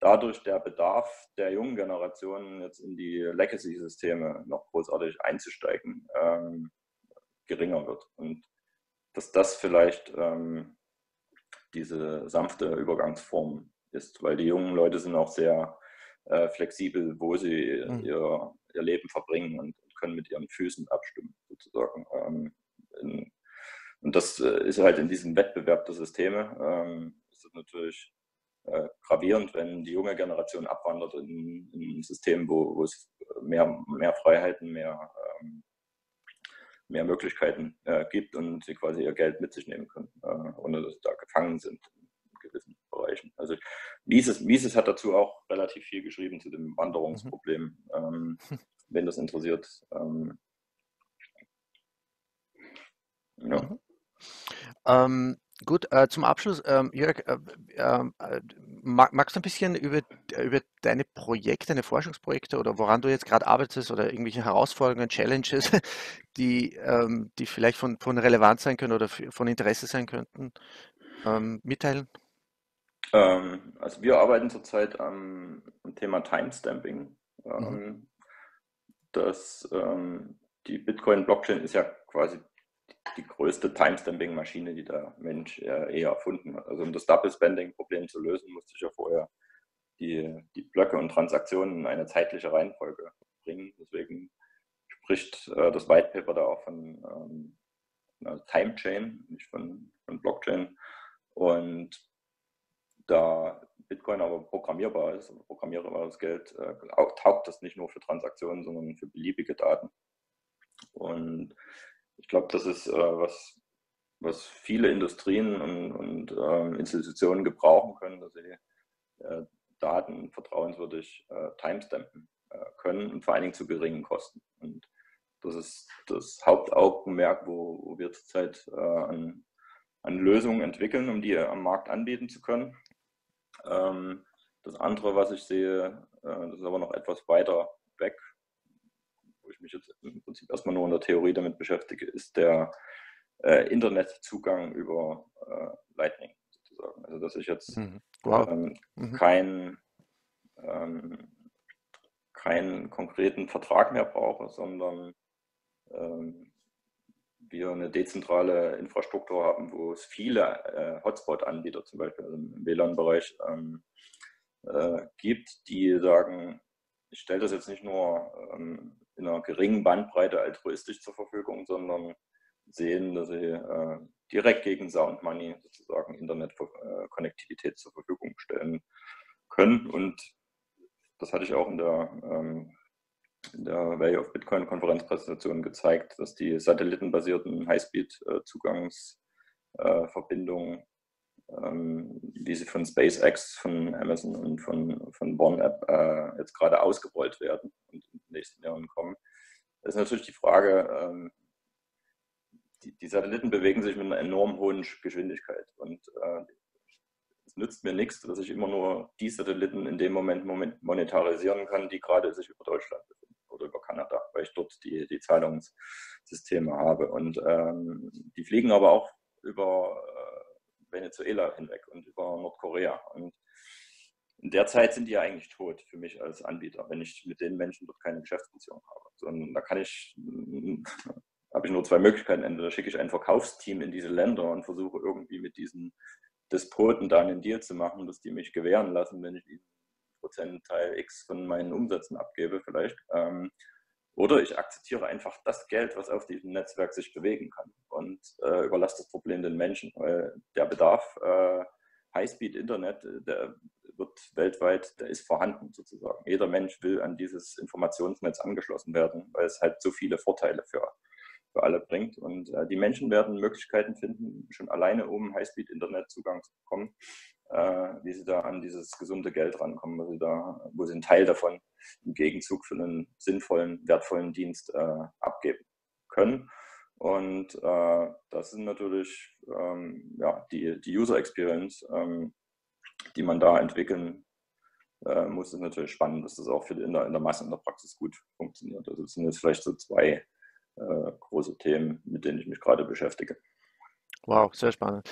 dadurch der Bedarf der jungen Generation, jetzt in die Legacy-Systeme noch großartig einzusteigen, ähm, geringer wird. Und dass das vielleicht ähm, diese sanfte Übergangsform ist, weil die jungen Leute sind auch sehr äh, flexibel, wo sie mhm. ihr, ihr Leben verbringen und, und können mit ihren Füßen abstimmen, sozusagen. Ähm, in, und das äh, ist halt in diesem Wettbewerb der Systeme, ähm, ist es natürlich äh, gravierend, wenn die junge Generation abwandert in, in ein System, wo, wo es mehr, mehr Freiheiten, mehr ähm, mehr Möglichkeiten äh, gibt und sie quasi ihr Geld mit sich nehmen können, äh, ohne dass sie da gefangen sind in gewissen Bereichen. Also Mises, Mises hat dazu auch relativ viel geschrieben, zu dem Wanderungsproblem, mhm. ähm, wenn das interessiert. Ähm, ja. Mhm. Ähm, gut, äh, zum Abschluss, ähm, Jörg, äh, äh, magst du ein bisschen über, über deine Projekte, deine Forschungsprojekte oder woran du jetzt gerade arbeitest oder irgendwelche Herausforderungen, Challenges, die, ähm, die vielleicht von, von Relevanz sein können oder von Interesse sein könnten, ähm, mitteilen? Ähm, also wir arbeiten zurzeit am, am Thema Timestamping. Ähm, mhm. das, ähm, die Bitcoin-Blockchain ist ja quasi die größte Timestamping-Maschine, die der Mensch äh, eher erfunden hat. Also um das Double-Spending-Problem zu lösen, musste ich ja vorher die, die Blöcke und Transaktionen in eine zeitliche Reihenfolge bringen. Deswegen spricht äh, das White Paper da auch von ähm, einer Time-Chain, nicht von, von Blockchain. Und da Bitcoin aber programmierbar ist, programmierbares Geld, äh, auch, taugt das nicht nur für Transaktionen, sondern für beliebige Daten. Und ich glaube, das ist äh, was, was viele Industrien und, und äh, Institutionen gebrauchen können, dass sie äh, Daten vertrauenswürdig äh, timestampen äh, können und vor allen Dingen zu geringen Kosten. Und das ist das Hauptaugenmerk, wo, wo wir zurzeit äh, an, an Lösungen entwickeln, um die am Markt anbieten zu können. Ähm, das andere, was ich sehe, äh, das ist aber noch etwas weiter weg, wo ich mich jetzt im Prinzip erstmal nur in der Theorie damit beschäftige, ist der äh, Internetzugang über äh, Lightning sozusagen. Also dass ich jetzt mhm. Wow. ähm, mhm. keinen ähm, keinen konkreten Vertrag mehr brauche, sondern ähm, wir eine dezentrale Infrastruktur haben, wo es viele äh, Hotspot-Anbieter, zum Beispiel im W L A N-Bereich, ähm, äh, gibt, die sagen, ich stelle das jetzt nicht nur ähm, in einer geringen Bandbreite altruistisch zur Verfügung, sondern sehen, dass sie äh, direkt gegen Sound Money sozusagen Internet-Konnektivität zur Verfügung stellen können. Und das hatte ich auch in der, ähm, in der Value of Bitcoin Konferenzpräsentation gezeigt, dass die satellitenbasierten Highspeed-Zugangsverbindungen, ähm, wie sie von SpaceX, von Amazon und von, von Bon App äh, jetzt gerade ausgerollt werden und in den nächsten Jahren kommen. Das ist natürlich die Frage, ähm, die, die Satelliten bewegen sich mit einer enorm hohen Geschwindigkeit und äh, es nützt mir nichts, dass ich immer nur die Satelliten in dem Moment monetarisieren kann, die gerade sich über Deutschland befinden oder über Kanada, weil ich dort die, die Zahlungssysteme habe. Und ähm, die fliegen aber auch über äh, Venezuela hinweg und über Nordkorea. Und in der Zeit sind die ja eigentlich tot für mich als Anbieter, wenn ich mit den Menschen dort keine Geschäftsbeziehung habe. Sondern da kann ich, habe ich nur zwei Möglichkeiten. Entweder schicke ich ein Verkaufsteam in diese Länder und versuche irgendwie mit diesen Despoten da einen Deal zu machen, dass die mich gewähren lassen, wenn ich diesen Prozentteil X von meinen Umsätzen abgebe vielleicht. Ähm, oder ich akzeptiere einfach das Geld, was auf diesem Netzwerk sich bewegen kann und äh, überlasse das Problem den Menschen, weil der Bedarf äh, Highspeed-Internet, der wird weltweit, der ist vorhanden sozusagen. Jeder Mensch will an dieses Informationsnetz angeschlossen werden, weil es halt so viele Vorteile für für alle bringt. Und äh, die Menschen werden Möglichkeiten finden, schon alleine um Highspeed-Internetzugang zu bekommen, äh, wie sie da an dieses gesunde Geld rankommen, wo sie, da, wo sie einen Teil davon im Gegenzug für einen sinnvollen, wertvollen Dienst äh, abgeben können. Und äh, das sind natürlich ähm, ja, die, die User Experience, ähm, die man da entwickeln äh, muss. Das ist natürlich spannend, dass das auch für die, in, der, in der Masse, in der Praxis gut funktioniert. Also das sind jetzt vielleicht so zwei Äh, große Themen, mit denen ich mich gerade beschäftige. Wow, sehr spannend.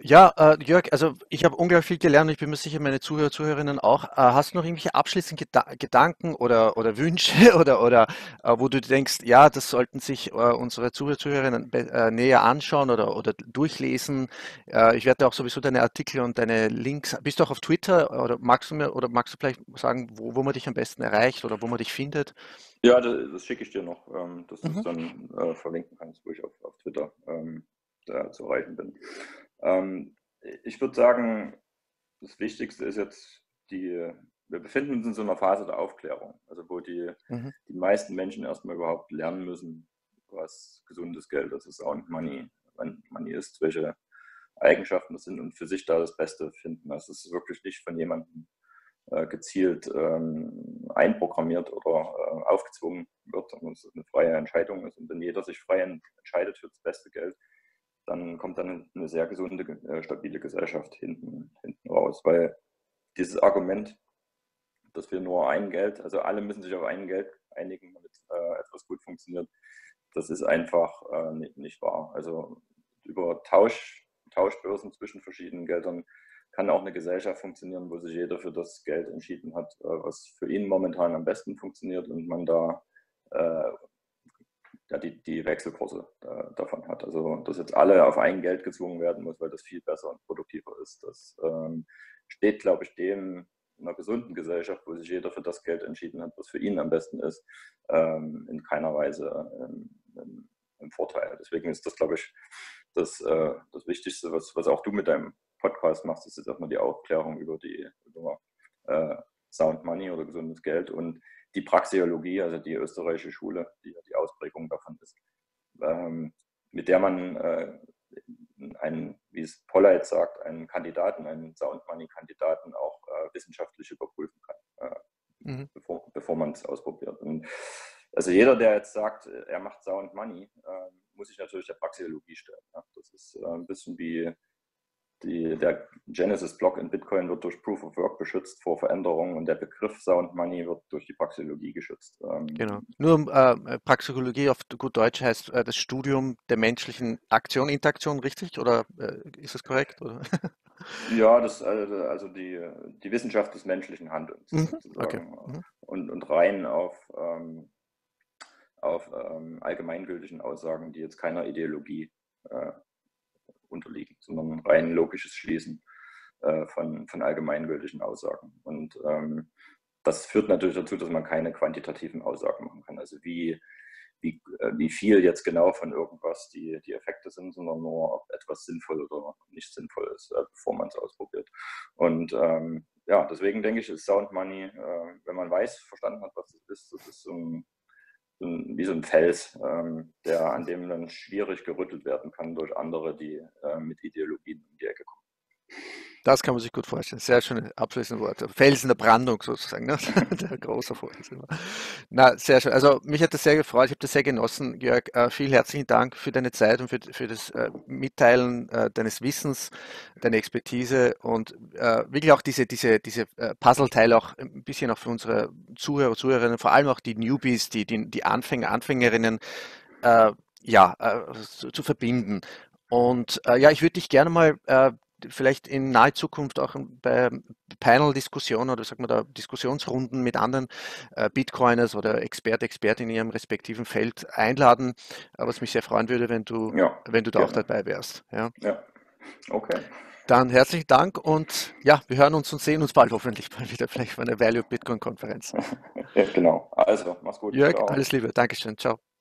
Ja, äh, Jörg, also ich habe unglaublich viel gelernt und ich bin mir sicher, meine Zuhörer, Zuhörerinnen auch. Äh, hast du noch irgendwelche abschließenden Geda Gedanken oder, oder Wünsche oder, oder äh, wo du denkst, ja, das sollten sich äh, unsere Zuhörer, Zuhörerinnen äh, näher anschauen oder, oder durchlesen? Äh, ich werde auch sowieso deine Artikel und deine Links. Bist du auch auf Twitter oder magst du mir oder magst du vielleicht sagen, wo, wo man dich am besten erreicht oder wo man dich findet? Ja, das, das schicke ich dir noch, ähm, dass mhm. du es dann äh, verlinken kannst, wo ich auf, auf Twitter ähm, da zu erreichen bin. Ich würde sagen, das Wichtigste ist jetzt, die, wir befinden uns in so einer Phase der Aufklärung, also wo die, mhm. die meisten Menschen erstmal überhaupt lernen müssen, was gesundes Geld ist, was Sound Money, Money ist, welche Eigenschaften das sind und für sich da das Beste finden. Das ist wirklich nicht von jemandem äh, gezielt ähm, einprogrammiert oder äh, aufgezwungen wird, sondern es eine freie Entscheidung ist. Und wenn jeder sich frei entscheidet für das beste Geld, dann kommt dann eine sehr gesunde, stabile Gesellschaft hinten, hinten raus, weil dieses Argument, dass wir nur ein Geld, also alle müssen sich auf ein Geld einigen, damit äh, etwas gut funktioniert, das ist einfach äh, nicht, nicht wahr. Also über Tausch, Tauschbörsen zwischen verschiedenen Geldern kann auch eine Gesellschaft funktionieren, wo sich jeder für das Geld entschieden hat, äh, was für ihn momentan am besten funktioniert und man da äh, Ja, die, die Wechselkurse äh, davon hat. Also, dass jetzt alle auf ein Geld gezwungen werden muss, weil das viel besser und produktiver ist, das ähm, steht, glaube ich, dem in einer gesunden Gesellschaft, wo sich jeder für das Geld entschieden hat, was für ihn am besten ist, ähm, in keiner Weise ähm, im Vorteil. Deswegen ist das, glaube ich, das, äh, das Wichtigste, was, was auch du mit deinem Podcast machst, ist jetzt erstmal die Aufklärung über die über, äh, Sound Money oder gesundes Geld und die Praxeologie, also die österreichische Schule, die die Ausprägung davon ist, ähm, mit der man äh, einen, wie es Polleit sagt, einen Kandidaten, einen Sound Money Kandidaten auch äh, wissenschaftlich überprüfen kann, äh, mhm. bevor, bevor man es ausprobiert. Und also jeder, der jetzt sagt, er macht Sound Money, äh, muss sich natürlich der Praxeologie stellen. Ja? Das ist äh, ein bisschen wie Die, der Genesis-Block in Bitcoin wird durch Proof-of-Work beschützt vor Veränderungen und der Begriff Sound Money wird durch die Praxeologie geschützt. Ähm genau. Nur äh, Praxeologie auf gut Deutsch heißt äh, das Studium der menschlichen Aktion, Interaktion, richtig? Oder äh, ist das korrekt? Oder? Ja, das, also, also die, die Wissenschaft des menschlichen Handelns. Mhm. Sozusagen. Okay. Mhm. Und, und rein auf, ähm, auf ähm, allgemeingültigen Aussagen, die jetzt keiner Ideologie äh, unterliegen, sondern rein logisches Schließen äh, von, von allgemeingültigen Aussagen. Und ähm, das führt natürlich dazu, dass man keine quantitativen Aussagen machen kann. also wie, wie, wie viel jetzt genau von irgendwas die, die Effekte sind, sondern nur, ob etwas sinnvoll oder nicht sinnvoll ist, bevor man es ausprobiert. Und ähm, ja, deswegen denke ich, ist Sound Money, äh, wenn man weiß, verstanden hat, was es ist, das ist so ein, so ein, wie so ein Fels, ähm, der, an dem dann schwierig gerüttelt werden kann durch andere, die äh, mit Ideologien um die Ecke kommen. Das kann man sich gut vorstellen. Sehr schöne abschließende Worte. Felsen der Brandung sozusagen. Ne? Der große Felsen. Na, sehr schön. Also mich hat das sehr gefreut. Ich habe das sehr genossen, Jörg. Äh, vielen herzlichen Dank für deine Zeit und für, für das äh, Mitteilen äh, deines Wissens, deine Expertise und äh, wirklich auch diese, diese, diese äh, Puzzleteile auch ein bisschen auch für unsere Zuhörer, Zuhörerinnen, vor allem auch die Newbies, die, die, die Anfänger, Anfängerinnen äh, ja, äh, zu, zu verbinden. Und äh, ja, ich würde dich gerne mal äh, vielleicht in naher Zukunft auch bei Panel-Diskussionen oder sagen wir da Diskussionsrunden mit anderen Bitcoiners oder Expert, Expertin in ihrem respektiven Feld einladen, was mich sehr freuen würde, wenn du, ja, wenn du da gerne auch dabei wärst. Ja, ja. Okay. Dann herzlichen Dank und ja, wir hören uns und sehen uns bald hoffentlich mal wieder, vielleicht bei einer Value of Bitcoin Konferenz. Ja, genau. Also, mach's gut. Jörg, ciao. Alles Liebe. Dankeschön. Ciao.